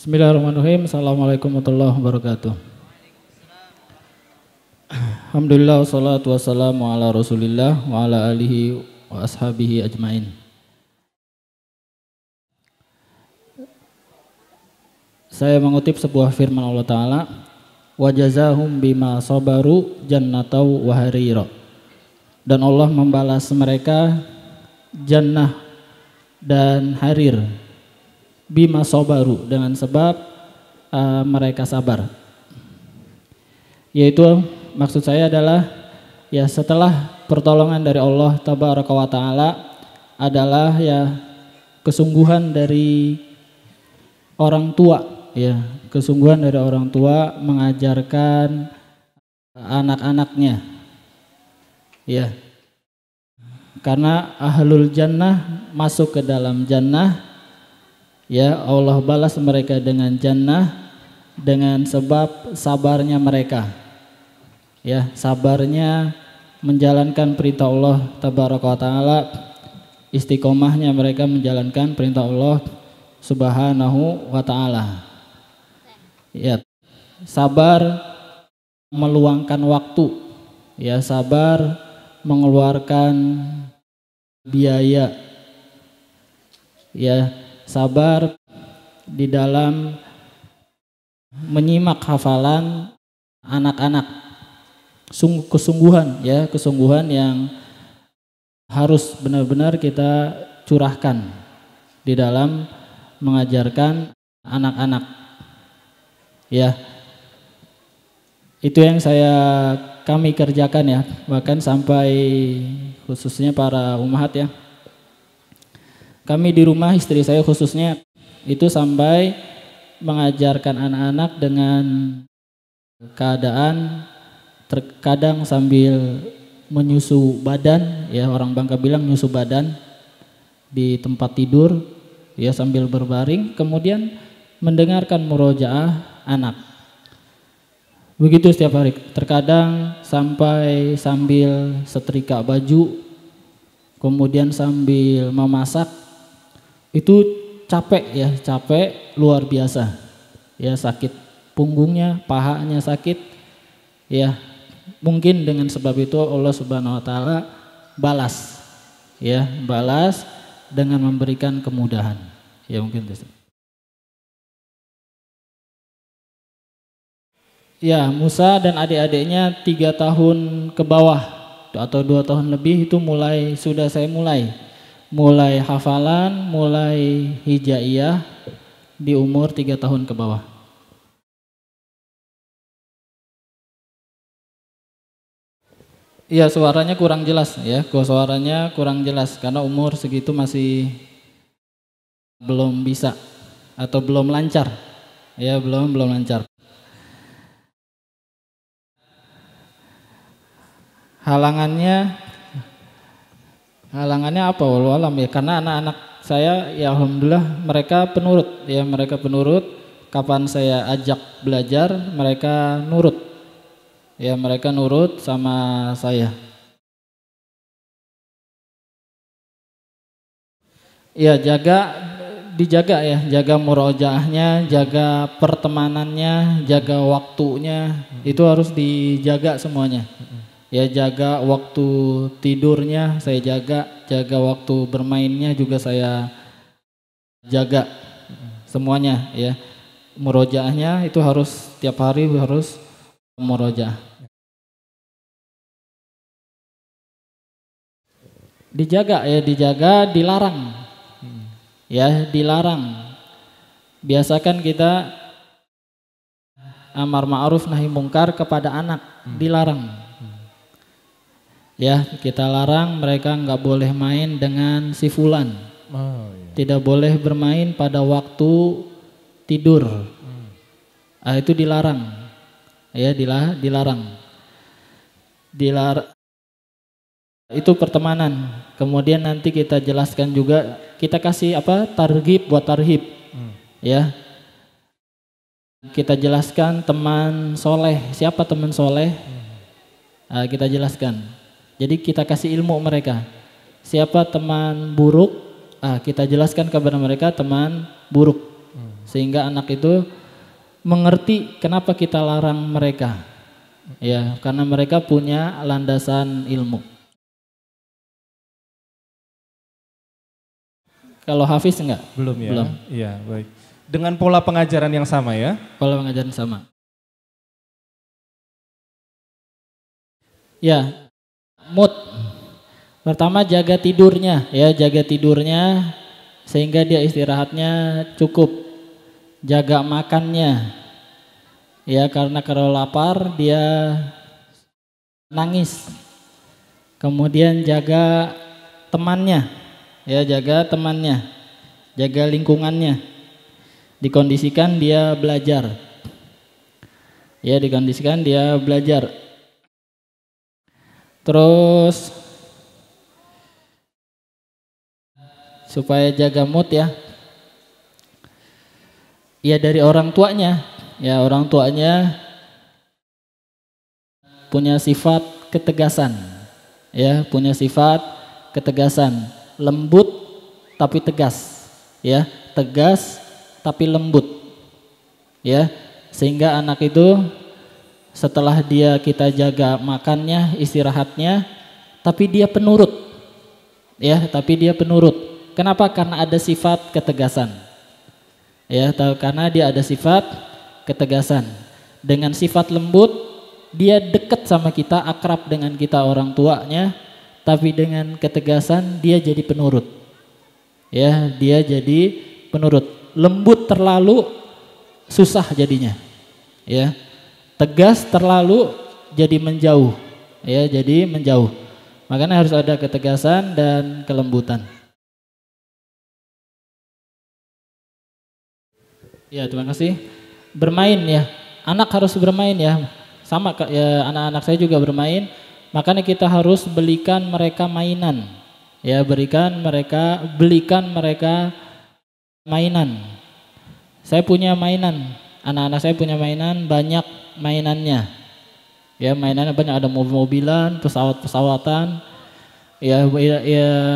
Bismillahirrahmanirrahim. Assalamualaikum warahmatullahi wabarakatuh. Alhamdulillah wassalatu wassalamu ala Rasulillah wa ala alihi wa ashabihi ajmain. Saya mengutip sebuah firman Allah Ta'ala, wa jazahum bima sabaru jannataw wa harira. Dan Allah membalas mereka jannah dan harir. Bima sobaru, dengan sebab mereka sabar. Yaitu maksud saya adalah ya setelah pertolongan dari Allah Tabaraka wa Ta'ala adalah ya kesungguhan dari orang tua, ya kesungguhan dari orang tua mengajarkan anak-anaknya, ya karena ahlul jannah masuk ke dalam jannah. Ya Allah balas mereka dengan jannah dengan sebab sabarnya mereka. Ya sabarnya menjalankan perintah Allah Tabaraka wa Ta'ala, istiqomahnya mereka menjalankan perintah Allah Subhanahu wa Ta'ala. Ya sabar meluangkan waktu. Ya sabar mengeluarkan biaya. Ya sabar di dalam menyimak hafalan anak-anak, kesungguhan ya, kesungguhan yang harus benar-benar kita curahkan di dalam mengajarkan anak-anak. Ya, itu yang kami kerjakan ya, bahkan sampai khususnya para ummahat ya. Kami di rumah, istri saya khususnya, itu sampai mengajarkan anak-anak dengan keadaan terkadang sambil menyusu badan, ya orang Bangka bilang nyusu badan di tempat tidur, ya sambil berbaring, kemudian mendengarkan murojaah anak. Begitu setiap hari, terkadang sampai sambil setrika baju, kemudian sambil memasak. Itu capek ya, capek luar biasa ya, sakit punggungnya, pahanya sakit ya. Mungkin dengan sebab itu Allah Subhanahu wa Ta'ala balas ya, balas dengan memberikan kemudahan ya. Mungkin ya Musa dan adik-adiknya 3 tahun ke bawah atau 2 tahun lebih itu mulai, sudah saya mulai hafalan, mulai hijaiyah di umur 3 tahun ke bawah. Iya suaranya kurang jelas ya, suaranya kurang jelas karena umur segitu masih belum bisa atau belum lancar ya, belum lancar. Halangannya apa walau alam ya, karena anak-anak saya ya alhamdulillah mereka penurut ya, mereka penurut. Kapan saya ajak belajar mereka nurut ya, mereka nurut sama saya ya. Dijaga ya, jaga murojaahnya, jaga pertemanannya, jaga waktunya, itu harus dijaga semuanya. Ya jaga waktu tidurnya saya jaga, jaga waktu bermainnya juga saya jaga, semuanya ya. Murojaahnya itu harus tiap hari harus murojaah. Dijaga ya, dijaga, dilarang. Ya dilarang. Biasakan kita amar ma'ruf nahi mungkar kepada anak, dilarang. Ya kita larang mereka nggak boleh main dengan si fulan, tidak boleh bermain pada waktu tidur. Ah itu dilarang, ya dilarang. Itu pertemanan. Kemudian nanti kita jelaskan juga, kita kasih apa targhib buat tarhib, ya. Kita jelaskan teman soleh, siapa teman soleh, kita jelaskan. Jadi kita kasih ilmu mereka. Siapa teman buruk, kita jelaskan kepada mereka teman buruk. sehingga anak itu mengerti kenapa kita larang mereka, ya, karena mereka punya landasan ilmu. Kalau Hafiz enggak? Belum ya? Belum. Iya, baik. Dengan pola pengajaran yang sama ya? Pola pengajaran sama. Ya, mood. Pertama jaga tidurnya, ya, jaga tidurnya sehingga dia istirahatnya cukup. Jaga makannya. Ya, karena kalau lapar dia nangis. Kemudian jaga temannya. Ya, jaga temannya, jaga lingkungannya, dikondisikan dia belajar. Ya, dikondisikan dia belajar. Terus supaya jaga mood ya. Ya, dari orang tuanya. Ya, orang tuanya punya sifat ketegasan. Ya, punya sifat ketegasan. Lembut tapi tegas, ya, tegas tapi lembut, ya, sehingga anak itu setelah dia kita jaga makannya, istirahatnya, tapi dia penurut, ya, tapi dia penurut. Kenapa? Karena ada sifat ketegasan, ya, karena dia ada sifat ketegasan. Dengan sifat lembut dia dekat sama kita, akrab dengan kita orang tuanya. Tapi dengan ketegasan dia jadi penurut, ya, dia jadi penurut. Lembut terlalu susah jadinya, ya. Tegas terlalu jadi menjauh, ya, jadi menjauh. Makanya harus ada ketegasan dan kelembutan. Ya, terima kasih. Bermain ya, anak harus bermain ya. Sama ya, anak-anak saya juga bermain. Makanya kita harus belikan mereka mainan, ya, belikan mereka mainan. Saya punya mainan, anak-anak saya punya mainan, banyak mainannya, ya, mainannya banyak, ada mobil-mobilan, pesawat-pesawatan, ya,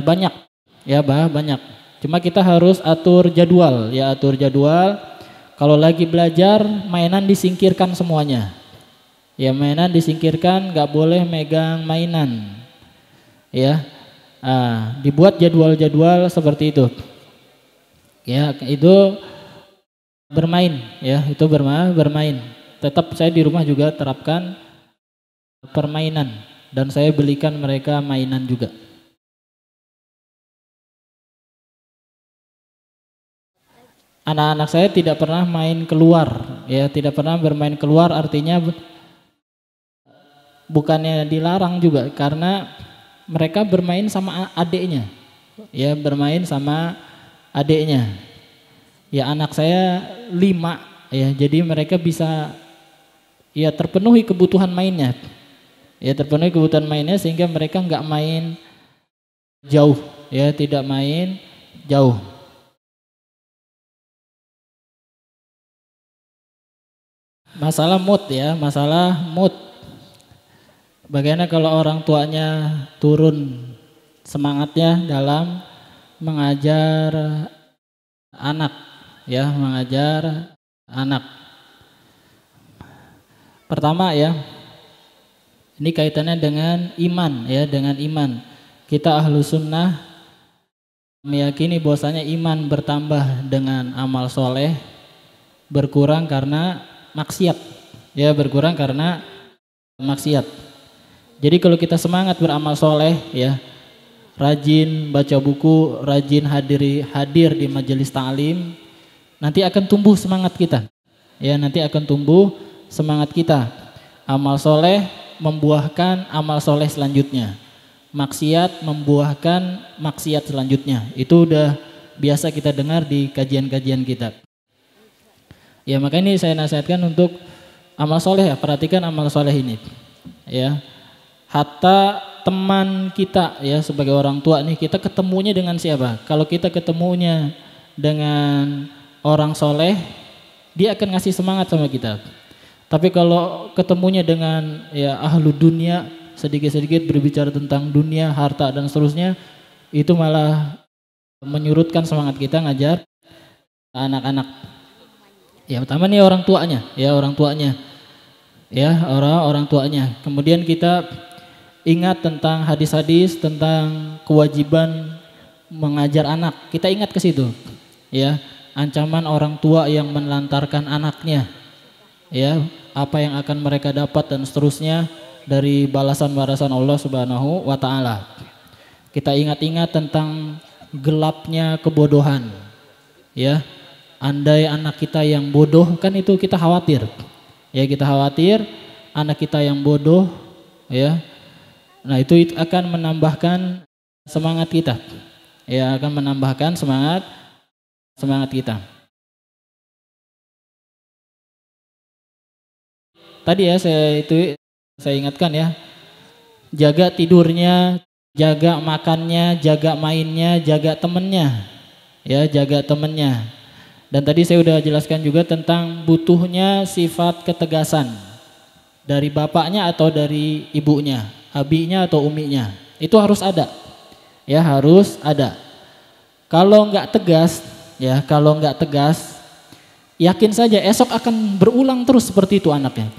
banyak, ya, banyak. Cuma kita harus atur jadwal, ya, atur jadwal. Kalau lagi belajar, mainan disingkirkan semuanya. Ya, mainan disingkirkan, nggak boleh megang mainan, ya. Nah, dibuat jadwal-jadwal seperti itu, ya, itu bermain, ya, itu bermain. Tetap saya di rumah juga terapkan permainan dan saya belikan mereka mainan juga. Anak-anak saya tidak pernah main keluar, ya, tidak pernah bermain keluar, artinya bukannya dilarang juga, karena mereka bermain sama adiknya, ya, bermain sama adiknya. Ya, anak saya 5, ya, jadi mereka bisa, ya, terpenuhi kebutuhan mainnya, ya, terpenuhi kebutuhan mainnya, sehingga mereka nggak main jauh, ya, tidak main jauh. Masalah mood ya, masalah mood. Bagaimana kalau orang tuanya turun semangatnya dalam mengajar anak, ya, mengajar anak. Pertama ya, ini kaitannya dengan iman, ya, dengan iman. Kita ahlu sunnah meyakini bahwasanya iman bertambah dengan amal soleh, berkurang karena maksiat, ya, berkurang karena maksiat. Jadi kalau kita semangat beramal soleh, ya, rajin baca buku, rajin hadir di majelis ta'lim, nanti akan tumbuh semangat kita. Ya, nanti akan tumbuh semangat kita. Amal soleh membuahkan amal soleh selanjutnya. Maksiat membuahkan maksiat selanjutnya. Itu udah biasa kita dengar di kajian-kajian kita. Ya, makanya ini saya nasihatkan untuk amal soleh, ya, perhatikan amal soleh ini, ya. Hatta teman kita, ya, sebagai orang tua nih, kita ketemunya dengan siapa? Kalau kita ketemunya dengan orang soleh, dia akan ngasih semangat sama kita. Tapi kalau ketemunya dengan, ya, ahlu dunia, sedikit-sedikit berbicara tentang dunia, harta dan seterusnya, itu malah menyurutkan semangat kita ngajar anak-anak. Ya pertama nih orang tuanya, ya orang tuanya. Kemudian kita ingat tentang hadis-hadis tentang kewajiban mengajar anak. Kita ingat ke situ. Ya, ancaman orang tua yang menelantarkan anaknya. Ya, apa yang akan mereka dapat dan seterusnya dari balasan-balasan Allah Subhanahu wa taala. Kita ingat-ingat tentang gelapnya kebodohan. Ya. Andai anak kita yang bodoh, kan itu kita khawatir. Ya, kita khawatir anak kita yang bodoh, ya. Nah, itu akan menambahkan semangat kita. Ya, akan menambahkan semangat kita. Tadi ya saya ingatkan ya. Jaga tidurnya, jaga makannya, jaga mainnya, jaga temennya. Ya, jaga temennya. Dan tadi saya sudah jelaskan juga tentang butuhnya sifat ketegasan dari bapaknya atau dari ibunya, abinya atau uminya. Itu harus ada, ya harus ada. Kalau nggak tegas, ya kalau nggak tegas, yakin saja esok akan berulang terus seperti itu anaknya.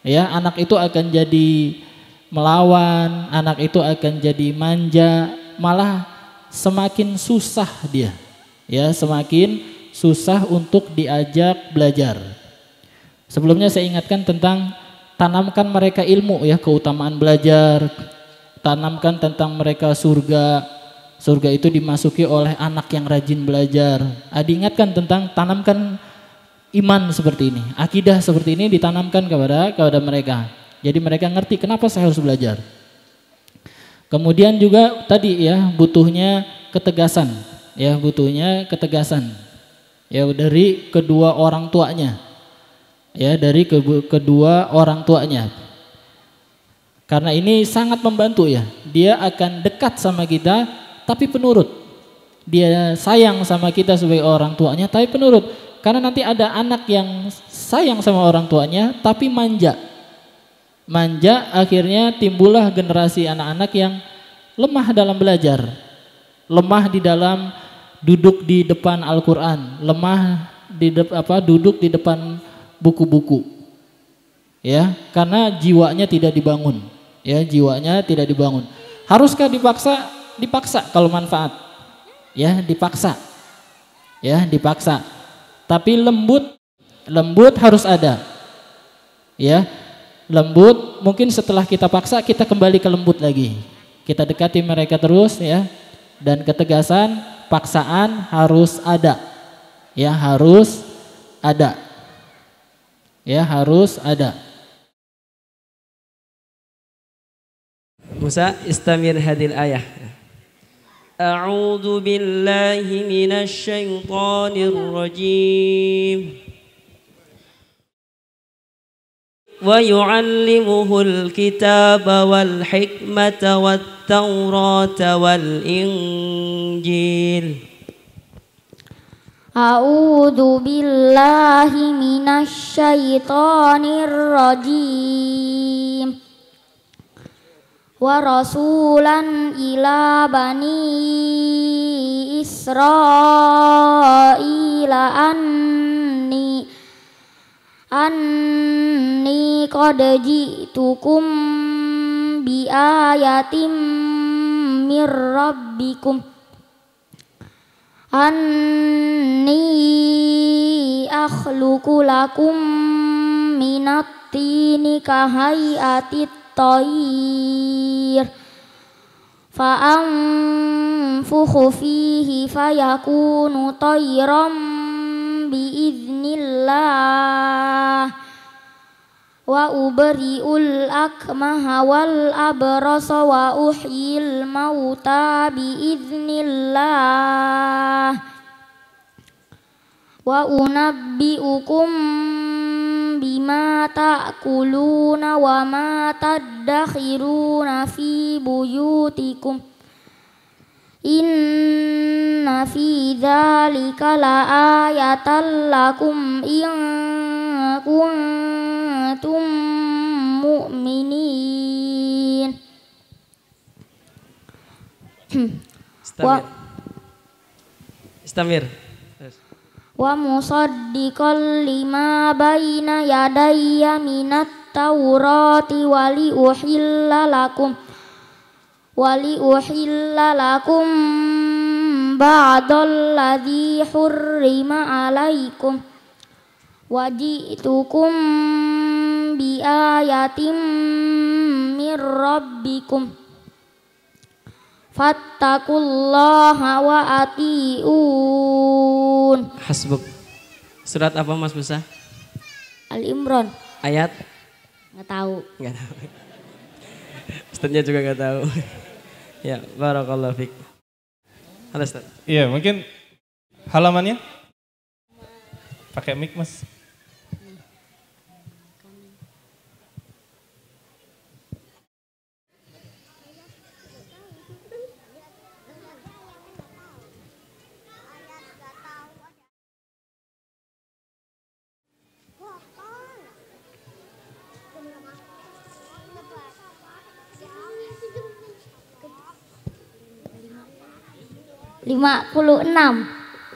Ya anak itu akan jadi melawan, anak itu akan jadi manja, malah semakin susah dia, ya semakin susah untuk diajak belajar. Sebelumnya saya ingatkan tentang tanamkan mereka ilmu ya, keutamaan belajar. Tanamkan tentang mereka surga. Surga itu dimasuki oleh anak yang rajin belajar. Diingatkan tentang tanamkan iman seperti ini, akidah seperti ini ditanamkan kepada mereka. Jadi mereka ngerti kenapa saya harus belajar. Kemudian juga tadi ya butuhnya ketegasan. Ya butuhnya ketegasan. Ya dari kedua orang tuanya, ya dari kedua orang tuanya. Karena ini sangat membantu ya. Dia akan dekat sama kita, tapi penurut. Dia sayang sama kita sebagai orang tuanya, tapi penurut. Karena nanti ada anak yang sayang sama orang tuanya, tapi manja. Manja akhirnya timbullah generasi anak-anak yang lemah dalam belajar, lemah di dalam duduk di depan Al-Quran, lemah di duduk di depan buku-buku, ya karena jiwanya tidak dibangun, ya jiwanya tidak dibangun. Haruskah dipaksa? Dipaksa kalau manfaat, ya dipaksa, Tapi lembut harus ada, ya lembut. Mungkin setelah kita paksa kita kembali ke lembut lagi, kita dekati mereka terus, ya dan ketegasan. Paksaan harus ada, ya harus ada, Musa istamir hadil ayah. A'udhu billahi minash shaytanir rajim. Wa yu'allimuhul kitaba wal hikmata wat taurata wal injil. A'udzu billahi minasy syaithanir rajim. Wa rasulan ila bani Israila anni qad ji'tukum bi ayatin min rabbikum anni akhluqu lakum minat tini ka hayatit tayr fa anfukhu fihi fayakunu tayran biiznillah wa ubri'ul akmaha wal abrasa wa uhyil mauta biiznillah wa unabbi'ukum bima ta'kuluna wa ma tadakhiruna fi buyutikum inna fi dzalika la'ayatan lakum in kuntum mu'minin. Istamir. ومصدقا لما بين يدي من التوراة ولأحل لكم بعض الذي حرم عليكم وجئتكم بآية من ربكم فاتقوا الله وأطيعون. Hasbuk. Surat apa Mas Musa? Ali Imran. Ayat? Nggak tahu. Nggak tahu. Ustadznya juga nggak tahu. Ya, barakallahu fiik. Halo Ustadz. Iya, mungkin halamannya? Pakai mic Mas.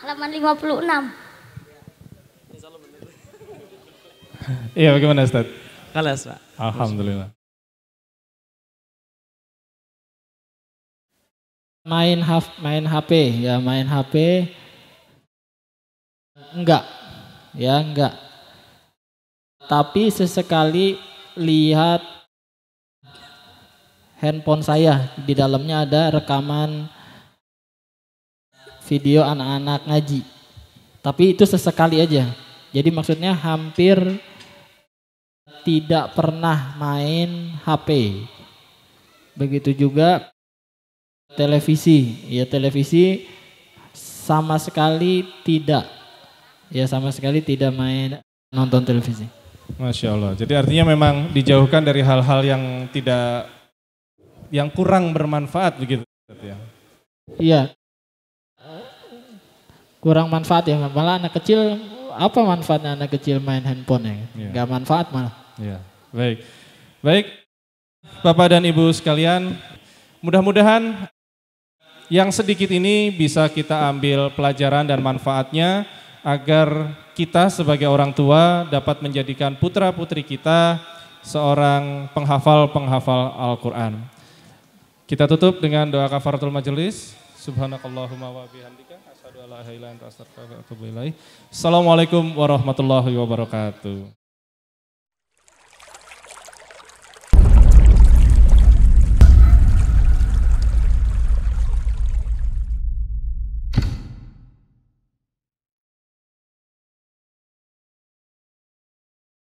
halaman 56. Iya, bagaimana Ustaz? Kalas Pak. Alhamdulillah. Main HP. Enggak. Tapi sesekali lihat handphone saya, di dalamnya ada rekaman video anak-anak ngaji, tapi itu sesekali aja. Jadi maksudnya hampir tidak pernah main HP. Begitu juga televisi, ya televisi sama sekali tidak, ya sama sekali tidak main nonton televisi. Masya Allah. Jadi artinya memang dijauhkan dari hal-hal yang tidak, yang kurang bermanfaat begitu. Iya. Kurang manfaat ya, malah anak kecil, apa manfaatnya anak kecil main handphone ya? Gak manfaat malah. Ya. Baik, Bapak dan Ibu sekalian, mudah-mudahan yang sedikit ini bisa kita ambil pelajaran dan manfaatnya agar kita sebagai orang tua dapat menjadikan putra-putri kita seorang penghafal-penghafal Al-Quran. Kita tutup dengan doa kafaratul majelis. Subhanakallahumma wa bihamdika. Assalamualaikum warahmatullahi wabarakatuh.